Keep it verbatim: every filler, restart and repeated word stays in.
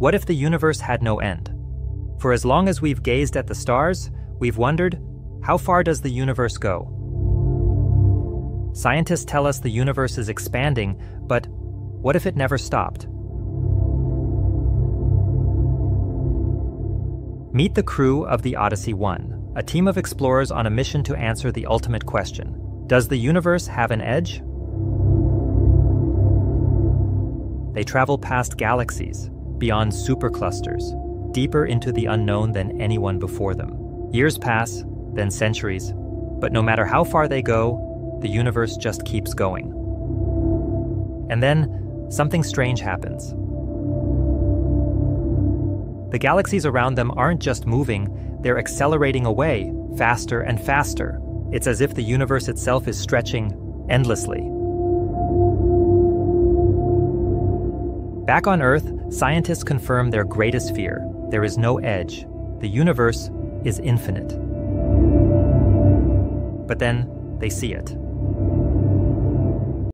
What if the universe had no end? For as long as we've gazed at the stars, we've wondered, how far does the universe go? Scientists tell us the universe is expanding, but what if it never stopped? Meet the crew of the Odyssey one, a team of explorers on a mission to answer the ultimate question: does the universe have an edge? They travel past galaxies, beyond superclusters, deeper into the unknown than anyone before them. Years pass, then centuries, but no matter how far they go, the universe just keeps going. And then, something strange happens. The galaxies around them aren't just moving, they're accelerating away, faster and faster. It's as if the universe itself is stretching endlessly. Back on Earth, scientists confirm their greatest fear: there is no edge. The universe is infinite. But then, they see it.